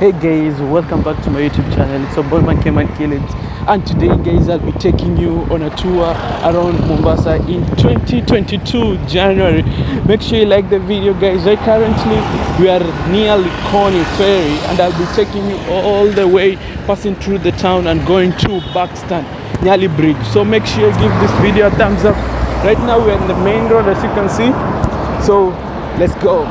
Hey guys, welcome back to my YouTube channel. It's your boy Man Kilits, and today guys I'll be taking you on a tour around Mombasa in 2022 January. Make sure you like the video guys. Right, currently we are near Likoni ferry, and I'll be taking you all the way, passing through the town and going to Bakstan Nyali bridge. So make sure you give this video a thumbs up. Right now we're on the main road, as you can see, so let's go.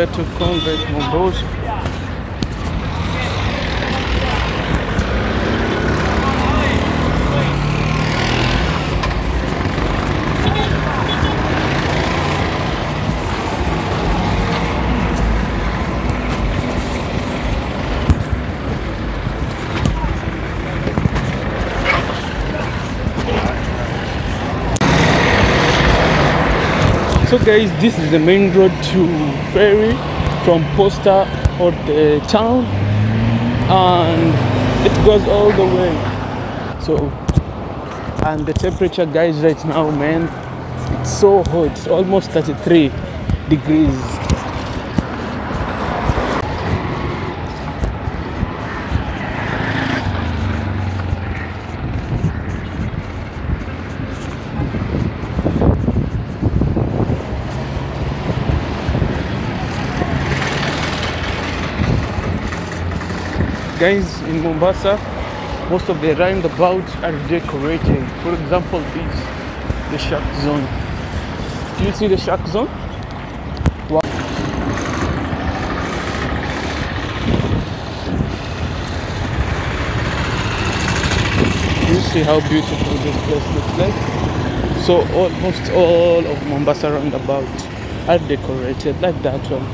To convert Mombasa. So guys, this is the main road to ferry from Posta or the town, and it goes all the way. So, and the temperature guys right now, man, it's so hot. It's almost 33 degrees. Guys, in Mombasa, most of the roundabouts are decorated. For example, this, the shark zone. Do you see the shark zone? Wow. You see how beautiful this place looks like? So almost all of Mombasa roundabouts are decorated like that one.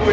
So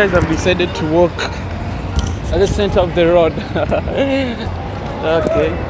guys, I've decided to walk at the center of the road. Okay.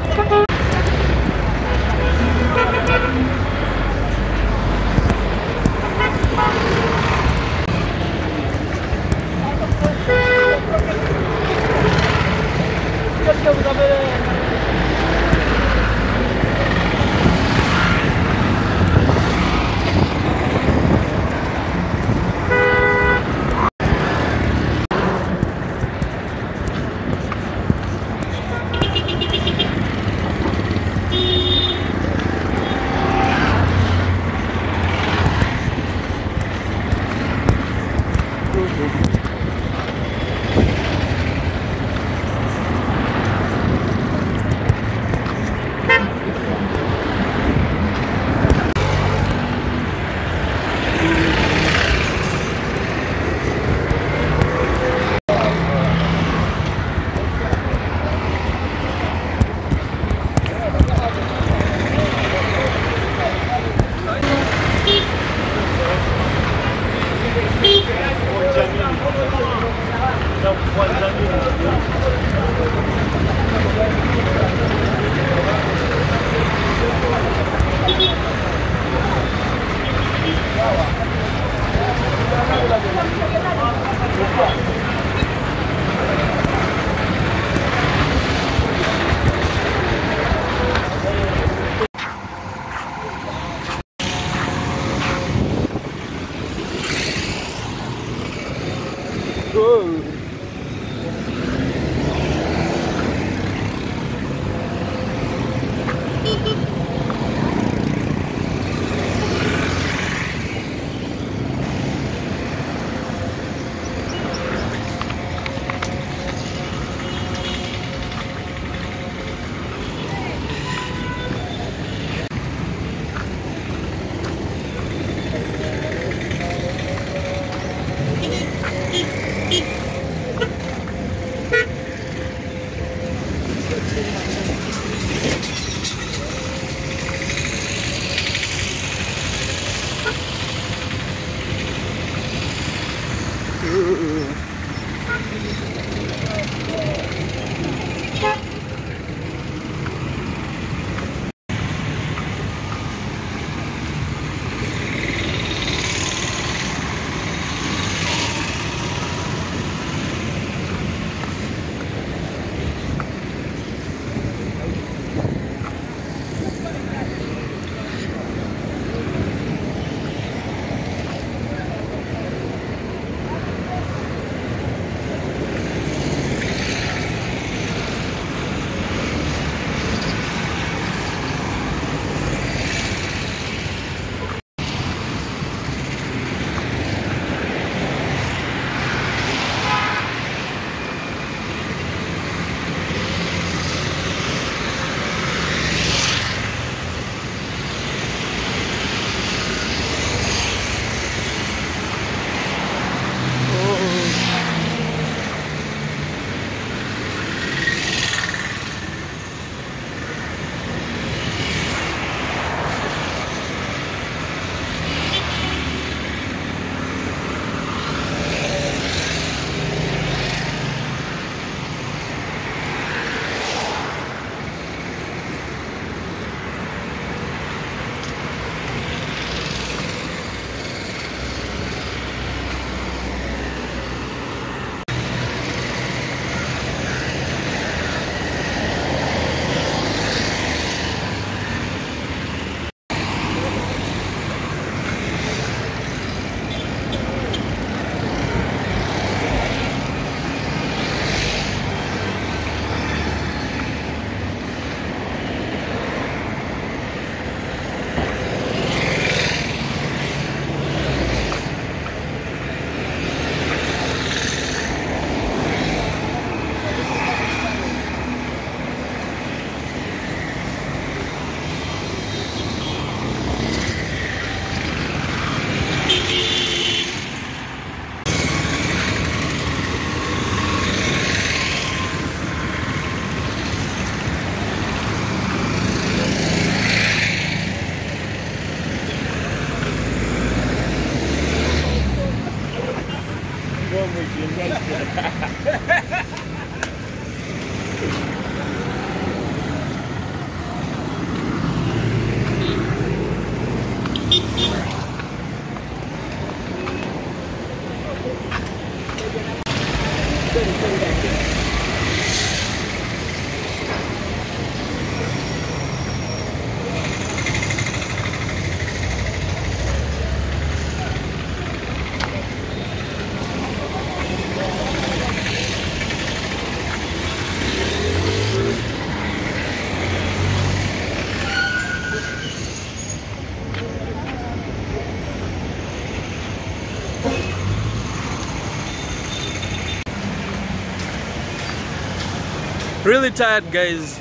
Really tired, guys.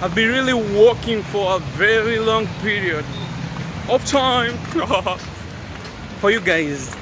I've been really walking for a very long period of time for you guys.